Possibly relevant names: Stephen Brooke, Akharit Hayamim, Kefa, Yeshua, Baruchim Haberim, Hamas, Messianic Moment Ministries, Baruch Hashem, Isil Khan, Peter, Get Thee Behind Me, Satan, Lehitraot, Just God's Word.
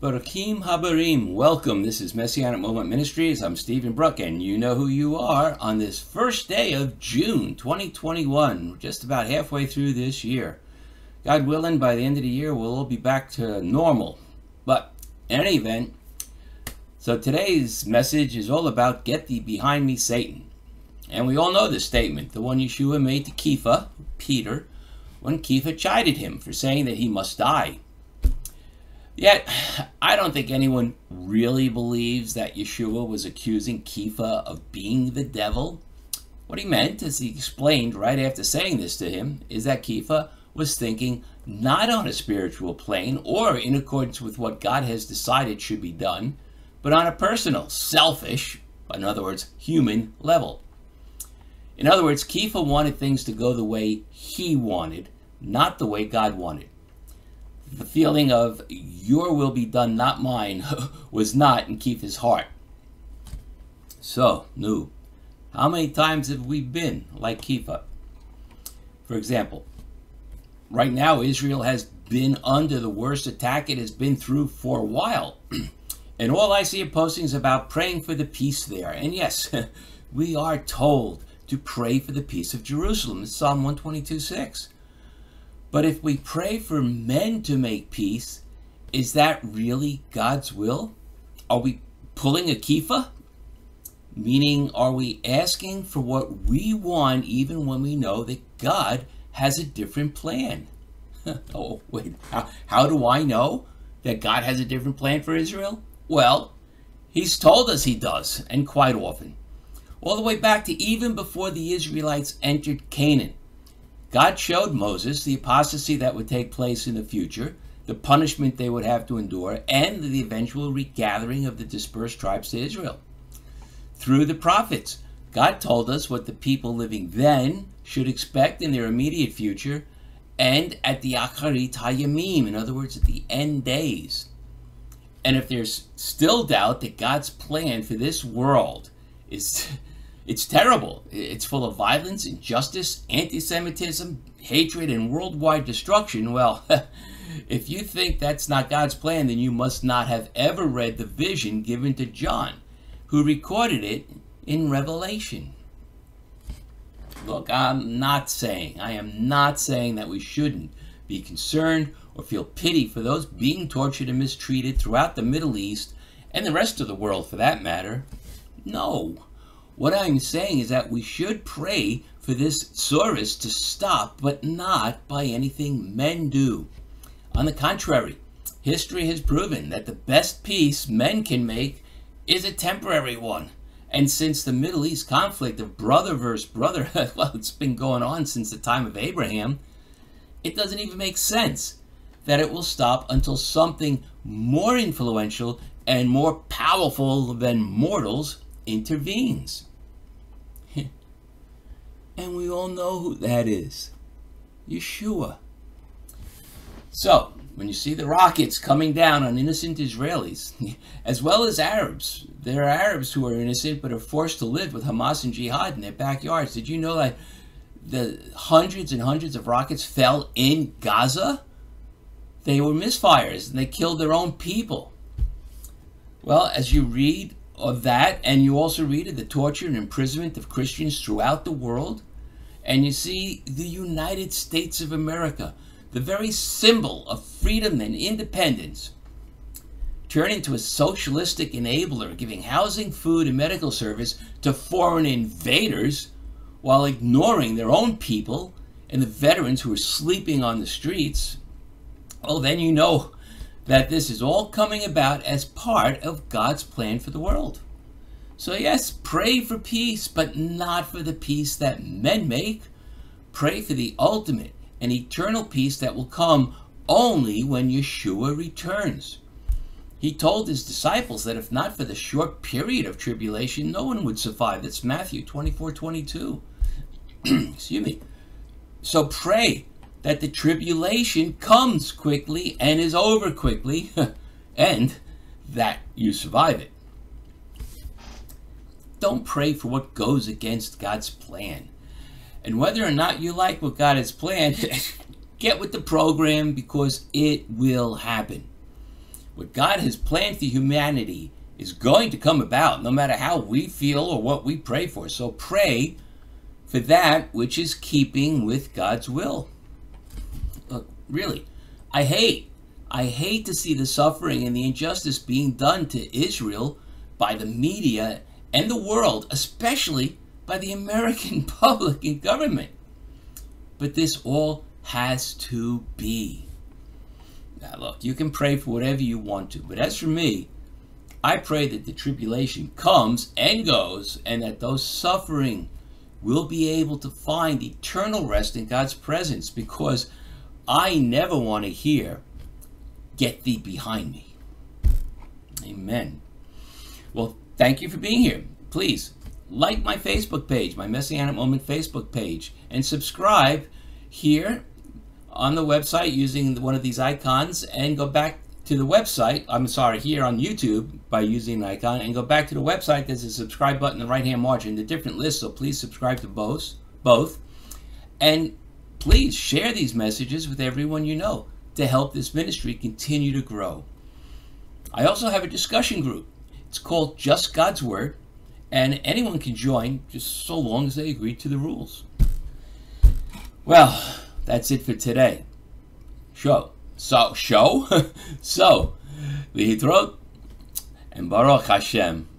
Baruchim Haberim, welcome. This is Messianic Moment Ministries. I'm Stephen Brooke, and you know who you are on this first day of June 2021. We're just about halfway through this year. God willing, by the end of the year, we'll all be back to normal. But in any event, so today's message is all about get thee behind me, Satan. And we all know this statement, the one Yeshua made to Kefa, Peter, when Kefa chided him for saying that he must die. Yet, I don't think anyone really believes that Yeshua was accusing Kefa of being the devil. What he meant, as he explained right after saying this to him, is that Kefa was thinking not on a spiritual plane or in accordance with what God has decided should be done, but on a personal, selfish, in other words, human level. In other words, Kefa wanted things to go the way he wanted, not the way God wanted. The feeling of your will be done, not mine, was not in Kefa's heart. So, Nu, how many times have we been like Kefa? For example, right now Israel has been under the worst attack it has been through for a while. And all I see are postings about praying for the peace there. And yes, we are told to pray for the peace of Jerusalem. It's Psalm 122:6. But if we pray for men to make peace, is that really God's will? Are we pulling a Kefa? Meaning, are we asking for what we want even when we know that God has a different plan? Oh, wait, how do I know that God has a different plan for Israel? Well, he's told us he does, and quite often. All the way back to even before the Israelites entered Canaan. God showed Moses the apostasy that would take place in the future, the punishment they would have to endure, and the eventual regathering of the dispersed tribes to Israel. Through the prophets, God told us what the people living then should expect in their immediate future and at the Akharit Hayamim, in other words, at the end days. And if there's still doubt that God's plan for this world is... It's terrible. It's full of violence, injustice, anti-Semitism, hatred, and worldwide destruction. Well, if you think that's not God's plan, then you must not have ever read the vision given to John, who recorded it in Revelation. Look, I am not saying that we shouldn't be concerned or feel pity for those being tortured and mistreated throughout the Middle East and the rest of the world for that matter. No. What I'm saying is that we should pray for this service to stop, but not by anything men do. On the contrary, history has proven that the best peace men can make is a temporary one. And since the Middle East conflict of brother versus brother, well, it's been going on since the time of Abraham, it doesn't even make sense that it will stop until something more influential and more powerful than mortals intervenes. And we all know who that is. Yeshua. So, when you see the rockets coming down on innocent Israelis, as well as Arabs, there are Arabs who are innocent but are forced to live with Hamas and Jihad in their backyards. Did you know that the hundreds and hundreds of rockets fell in Gaza? They were misfires and they killed their own people. Well, as you read of that, and you also read of the torture and imprisonment of Christians throughout the world, and you see the United States of America, the very symbol of freedom and independence, turn into a socialistic enabler, giving housing, food, and medical service to foreign invaders while ignoring their own people and the veterans who are sleeping on the streets. Well, then you know that this is all coming about as part of God's plan for the world. So yes, pray for peace, but not for the peace that men make. Pray for the ultimate and eternal peace that will come only when Yeshua returns. He told his disciples that if not for the short period of tribulation, no one would survive. That's Matthew 24:22. Excuse me. So pray that the tribulation comes quickly and is over quickly, and that you survive it. Don't pray for what goes against God's plan. And whether or not you like what God has planned, get with the program, because it will happen. What God has planned for humanity is going to come about, no matter how we feel or what we pray for. So pray for that which is keeping with God's will. Look, really, I hate to see the suffering and the injustice being done to Israel by the media and the world, especially by the American public and government. But this all has to be. Now look, you can pray for whatever you want to, but as for me, I pray that the tribulation comes and goes, and that those suffering will be able to find eternal rest in God's presence, because I never want to hear, "Get thee behind me." Amen. Well, thank you for being here. Please like my Facebook page, my Messianic Moment Facebook page, and subscribe here on the website using one of these icons, and go back to the website, here on YouTube by using an icon, and go back to the website. There's a subscribe button in the right-hand margin, the different lists, so please subscribe to both. And please share these messages with everyone you know to help this ministry continue to grow. I also have a discussion group. It's called Just God's Word, and anyone can join, just so long as they agree to the rules. Well, that's it for today. So, Lehitraot and Baruch Hashem.